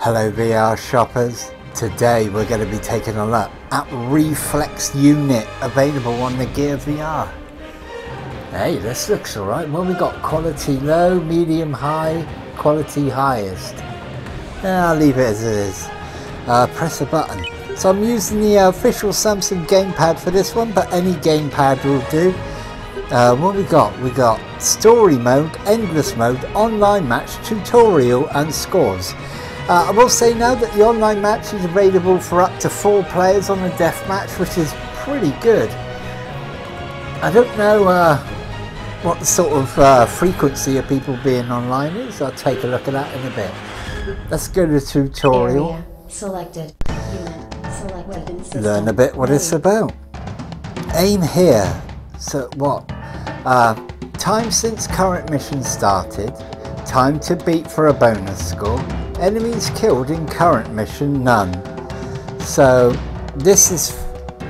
Hello VR shoppers, today we're going to be taking a look at Reflex Unit available on the Gear VR. Hey, this looks alright. Well, we got quality low, medium high, quality highest. I'll leave it as it is. Press a button. So I'm using the official Samsung gamepad for this one, but any gamepad will do. What we got? We got story mode, endless mode, online match, tutorial and scores. I will say now that the online match is available for up to 4 players on a deathmatch, which is pretty good. I don't know what sort of frequency of people being online is. I'll take a look at that in a bit. Let's go to the tutorial. Area selected. Unit select weapon system. Learn a bit what it's about. Aim here. So what? Time since current mission started. Time to beat for a bonus score. Enemies killed in current mission, none. So this is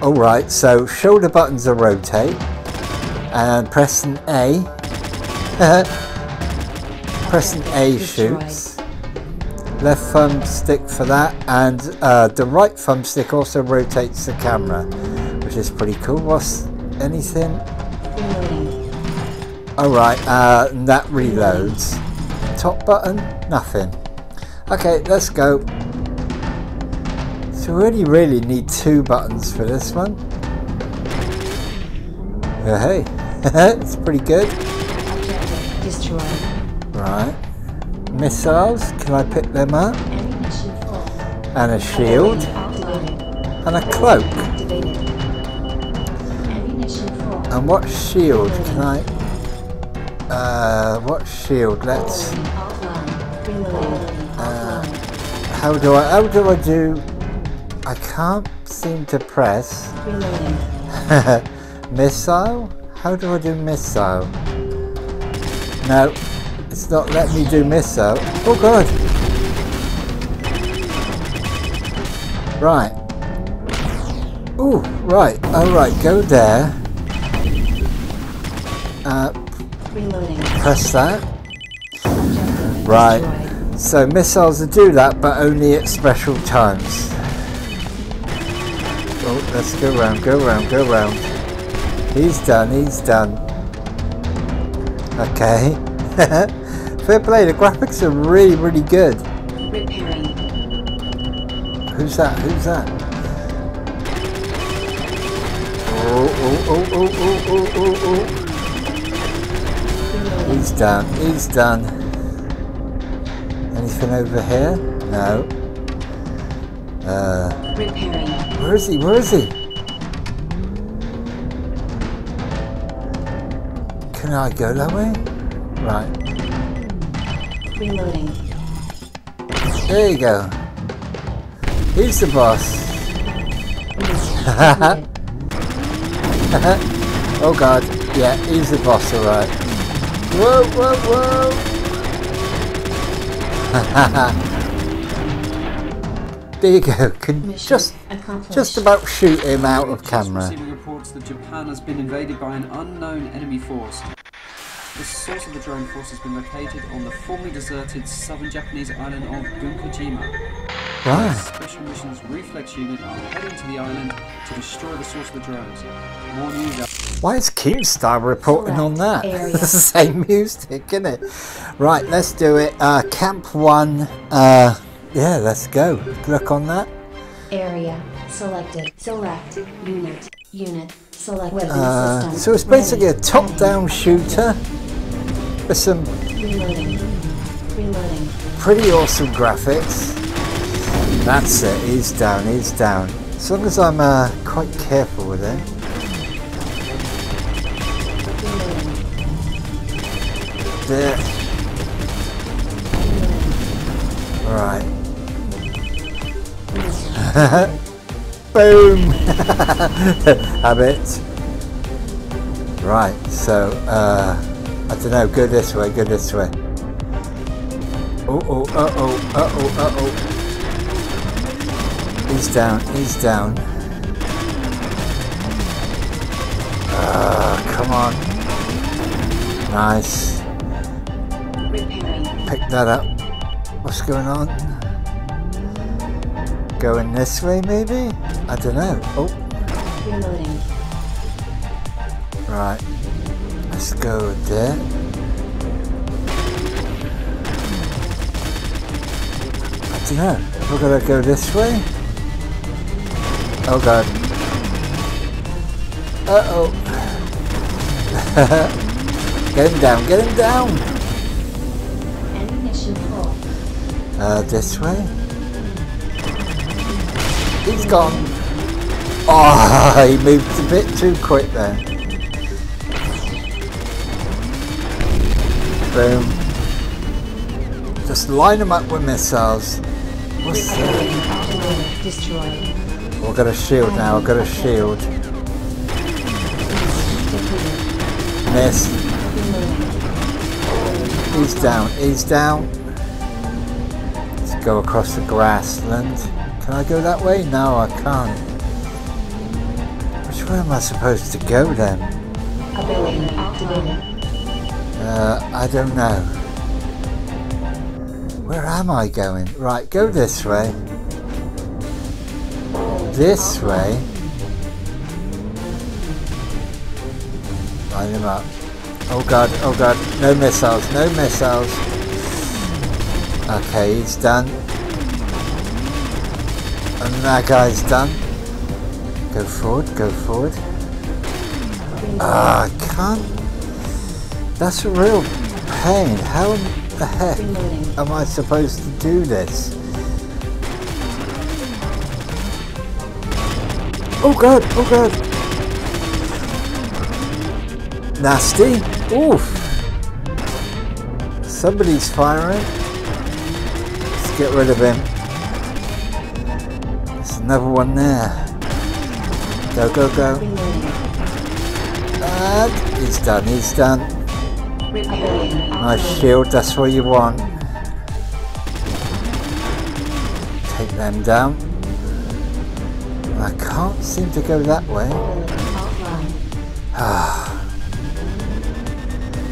alright. So shoulder buttons are rotate and pressing A. Pressing A shoots. Left thumbstick for that, and the right thumbstick also rotates the camera, which is pretty cool. What's anything? Alright, that reloads. Top button, nothing. Okay, let's go. So we really need 2 buttons for this one. Hey, it's pretty good. Objective destroyed. Right. Missiles, can I pick them up? And a shield. And a cloak. And what shield can I... what shield? Let's... How do I do? I can't seem to press. Missile? How do I do missile? No, it's not letting me do missile. Oh god! Right. Oh, right. Alright, go there. Press that. Right. So missiles will do that, but only at special times. Oh, let's go round, go round, go round. He's done, he's done. Okay. Fair play, the graphics are really, really good. Repairing. Who's that? Who's that? Oh, oh, oh, oh, oh, oh, oh, oh. He's done, he's done. Anything over here? No. Where is he? Where is he? Can I go that way? Right. Reloading. There you go. He's the boss. Oh god. Yeah, he's the boss, alright. Whoa, whoa, whoa! There you go. Can just about shoot him out of camera. Reports that Japan has been invaded by an unknown enemy force. The source of the drone force has been located on the formerly deserted southern Japanese island of Gunkajima. Wow. Special missions Reflex Unit are heading to the island to destroy the source of the drones. Why is Keemstar reporting on that? It's the same music, isn't it? Right, let's do it. Camp 1. Yeah, let's go. Look on that. Area selected. Select unit. Unit select weapon system. So it's basically a top-down shooter with some pretty awesome graphics. That's it. He's down. He's down. As long as I'm quite careful with it. There. Right. Boom. Habit. Right. So I don't know. Go this way. Go this way. Oh oh uh oh oh oh. He's down, he's down. Come on. Nice. Pick that up. What's going on? Going this way, maybe? I don't know. Oh. Reloading. Right. Let's go there. I don't know. We're gonna go this way. Oh god. Uh oh. Get him down. Get him down. Ammunition full. This way. He's gone. Oh, he moved a bit too quick there. Boom. Just line them up with missiles. What's that? Oh, I've got a shield now. I've got a shield. Miss. He's down. He's down. Let's go across the grassland. Can I go that way? No, I can't. Which way am I supposed to go then? I don't know. Where am I going? Right, go this way. This way. Line him up. Oh god, no missiles, no missiles. Okay, he's done. And that guy's done. Go forward, go forward. Ah, I can't. That's a real pain. How in the heck am I supposed to do this? Oh god, oh god. Nasty. Oof. Somebody's firing. Let's get rid of him. Another one there. Go, go, go. And he's done, he's done. Nice shield, that's what you want. Take them down. I can't seem to go that way.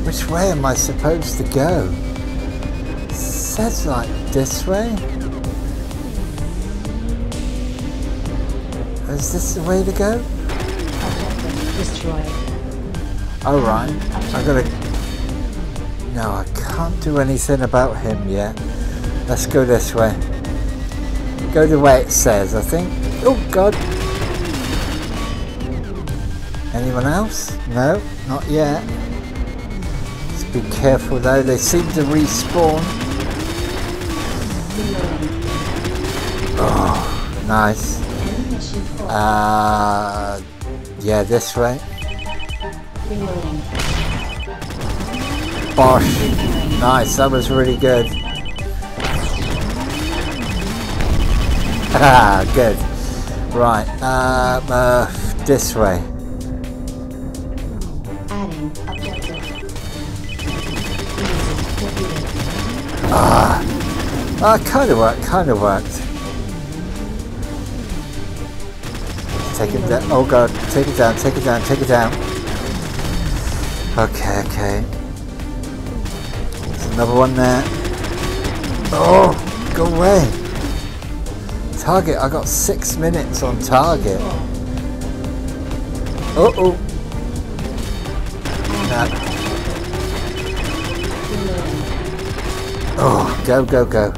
Which way am I supposed to go? It says like this way. Is this the way to go? Objective destroyed. Alright, I gotta... No, I can't do anything about him yet. Let's go this way. Go the way it says, I think. Oh god! Anyone else? No, not yet. Let's be careful though, they seem to respawn. Oh, nice. Yeah, this way. Bosh. Nice, that was really good. Ah, good. Right, this way. Adding objective. Kinda worked. Take it down. Oh god, take it down, take it down, take it down. Okay, okay. There's another one there. Oh, go away. Target, I got 6 minutes on target. Uh oh. No. Oh, go, go, go.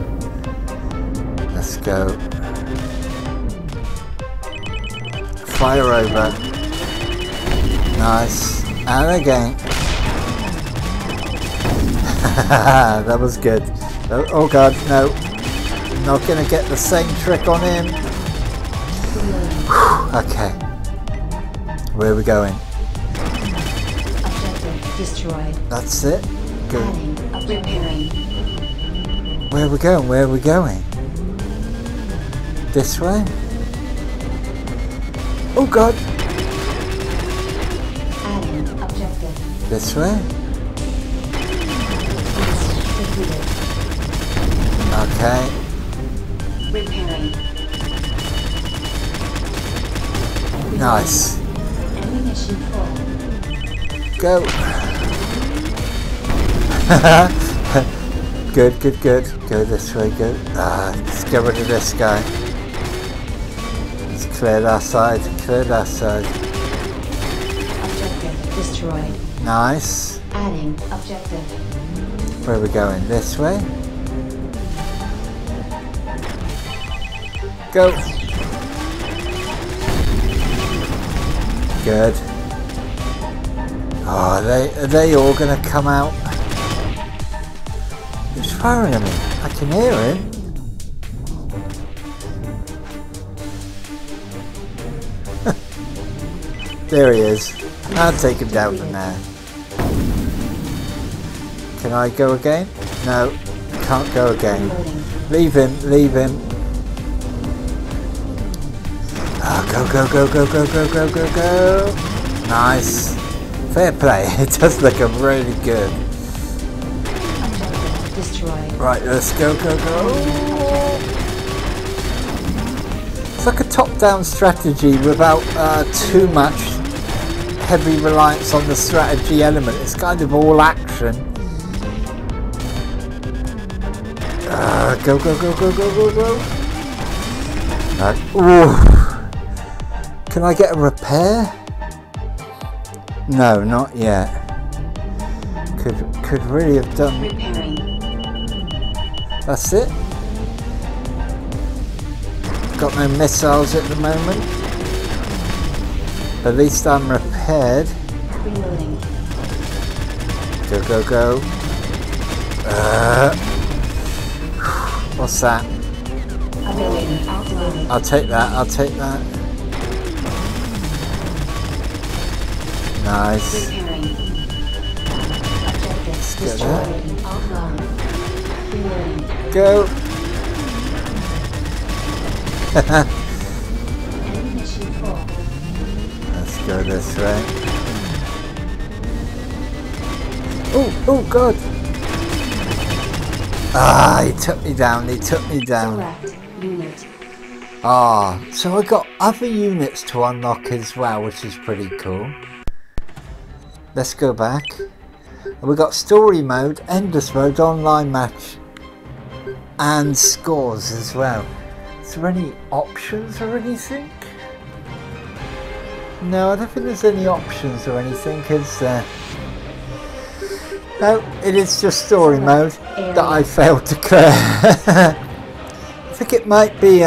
Let's go. Fire over. Nice. And again. That was good. Oh god, no. I'm not going to get the same trick on him. Okay. Where are we going? Objective destroyed. That's it. Good. Repairing. Where are we going? Where are we going? This way? Oh god! Adding objective. This way? Okay. Repairing. Nice. Ammunition full. Go! Good, good, good. Go this way, go. Ah, let's get rid of this guy. Clear that side, clear that side. Objective destroyed. Nice. Adding objective. Where are we going? This way? Go. Good. Oh, are they all going to come out? He's firing at me. I can hear him. There he is. I'll take him down from there. Can I go again? No, can't go again. Leave him, leave him. Oh, go, go, go, go, go, go, go, go, go. Nice. Fair play. It does look really good. Right, let's go, go, go. It's like a top-down strategy without too much heavy reliance on the strategy element. It's kind of all action. Go, go, go, go, go, go, go. Ooh. Can I get a repair? No, not yet. Could really have done. Repairing. That's it. Got no missiles at the moment. At least I'm repaired. Reloading. Go, go, go. What's that? I'll take that, I'll take that. Nice. Let's get that. Go. Let's go this way. Oh, oh God! Ah, he took me down, he took me down. Ah, so I got other units to unlock as well, which is pretty cool. Let's go back. We got story mode, endless mode, online match, and scores as well. Is there any options or anything? No, I don't think there's any options or anything, because no, it is just story mode that I failed to clear. I think it might be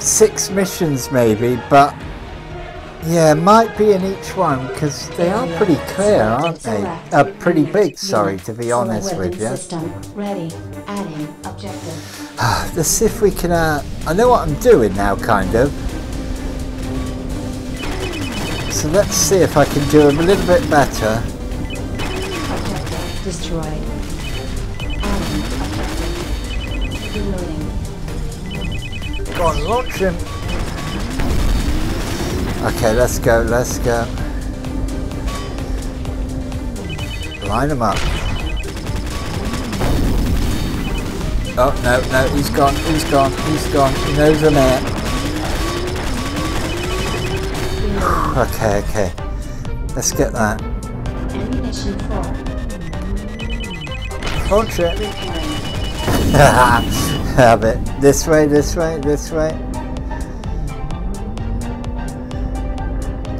6 missions maybe, but yeah, might be in each one, because they are pretty clear, aren't they? Pretty big, sorry, to be honest with you. Ready. Adding objective. Let's see if we can, I know what I'm doing now, kind of. So let's see if I can do them a little bit better. Objective destroyed. Objective reloading. Go on, launch him. Okay, let's go, let's go. Line them up. Oh, no, no, he's gone, he's gone, he's gone. He knows I'm here. Okay, okay. Let's get that. Ammunition 4. Launch it. Have it. This way, this way, this way.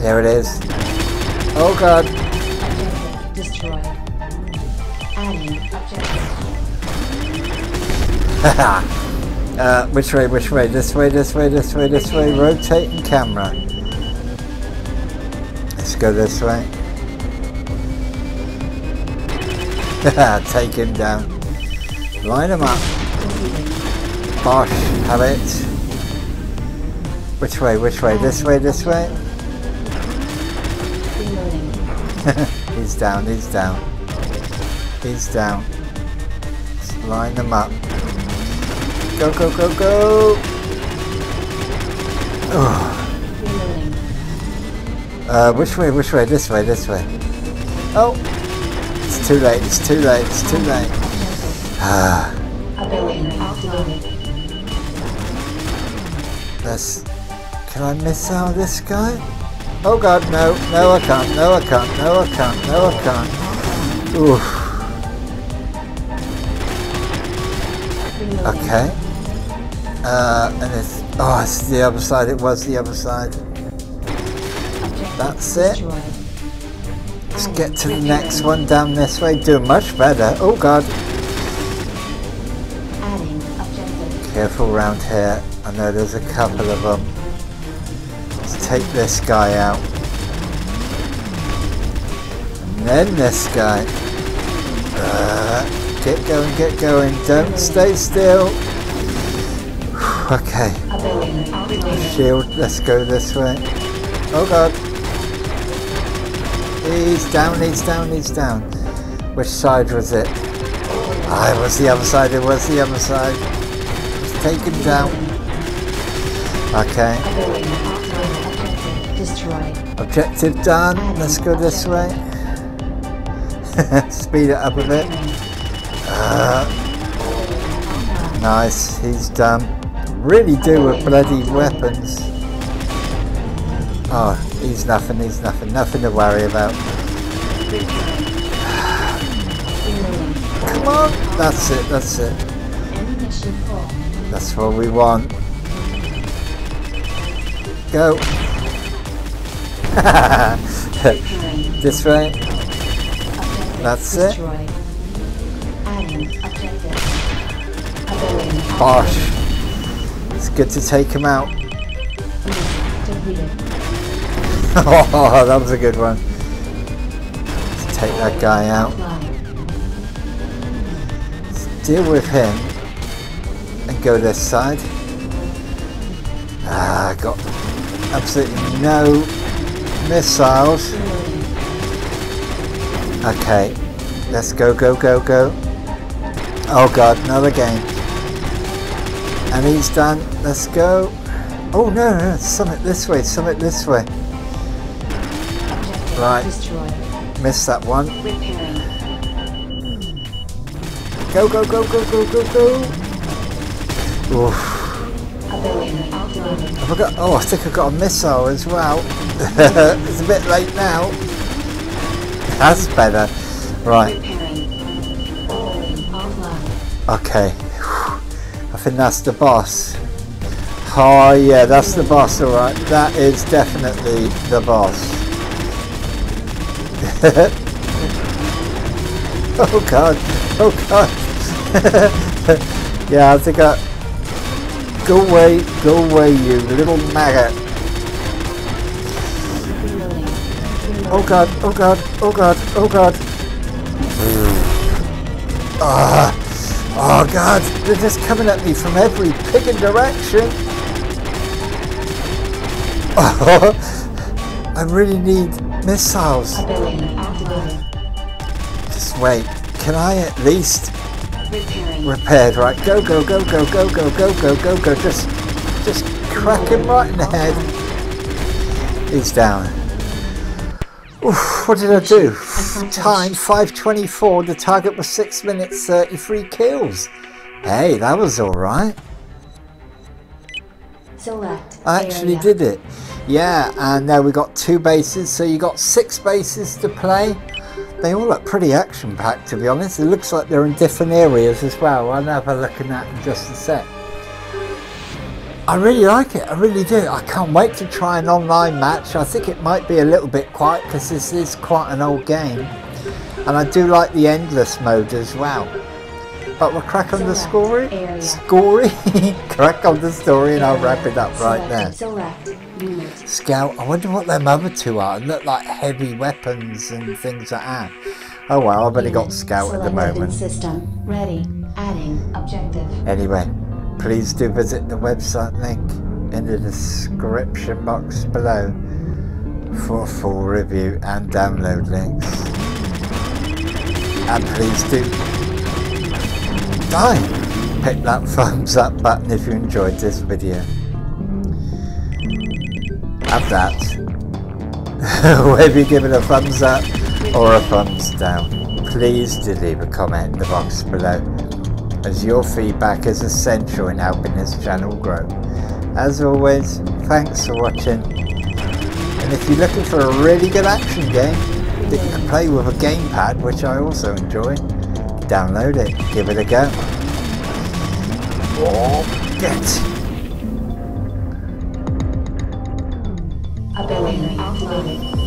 There it is. Oh, God. Objective destroyed. Adding objective. Which way, which way? This way, this way, this way, this way. Rotating camera. Let's go this way. Take him down. Line him up. Bosh, have it. Which way, which way? This way, this way. He's down, he's down. He's down. Let's line him up. Go, go, go, go! Which way, which way? This way, this way. Oh! It's too late, it's too late, it's too late. Can I miss out this guy? Oh God, no, no I can't, no I can't, no I can't, no I can't. Oof. Okay. And it's Oh, it's the other side. It was the other side. That's it. Let's get to the next one down this way. Doing much better. Oh god. Careful round here. I know there's a couple of them. Let's take this guy out. And then this guy. Get going, get going. Don't stay still. Okay. Shield, let's go this way. Oh god. He's down, he's down, he's down. Which side was it? Ah, it was the other side, it was the other side. Let's take him down. Okay. Objective done. Let's go this way. Speed it up a bit. Nice, he's done. Really do with bloody weapons. Oh, he's nothing, nothing to worry about. Come on, that's it, that's it. That's what we want. Go. This way. That's it. Bosh. It's good to take him out. Oh, that was a good one. Let's take that guy out. Let's deal with him and go this side. Ah, got absolutely no missiles. Okay, let's go, go, go, go. Oh god, another game. And he's done. Let's go. Oh no, no, summit this way, summit this way. Right. Missed that one. Go, go, go, go, go, go, go. Oof. I forgot. Oh, I think I've got a missile as well. It's a bit late now. That's better. Right. Okay. I think that's the boss. Oh yeah, that's the boss, alright. That is definitely the boss. Oh god, oh god. Yeah, I think I... go away you little maggot. Oh god, oh god, oh god, oh god. Ah. Oh god, they're just coming at me from every picking direction. Oh, I really need missiles. Just wait, can I at least repair? Right, go, go, go, go, go, go, go, go, go, go. Just crack him right in the head. He's down. Oof, what did I do? Time 5:24. The target was 6 minutes 33 kills. Hey, that was all right. Select I actually area. Did it. Yeah, and now we got 2 bases, so you got 6 bases to play. They all look pretty action-packed, to be honest. It looks like they're in different areas as well. I'll have a look at that in just a sec. I really like it, I really do. I can't wait to try an online match. I think it might be a little bit quiet because this is quite an old game. And I do like the endless mode as well. But we'll crack on the story, crack on the story and I'll wrap it up right there. Scout, I wonder what them other 2 are. They look like heavy weapons and things like that. Oh well, I've only got Scout at the moment. System ready, adding objective. Anyway. Please do visit the website link in the description box below for a full review and download links. And please do hit that thumbs up button if you enjoyed this video. Have that. Whether you give it a thumbs up or a thumbs down, please do leave a comment in the box below, as your feedback is essential in helping this channel grow. As always, thanks for watching, and if you're looking for a really good action game that you can play with a gamepad, which I also enjoy, download it, give it a go. Oh, get! Ability offline.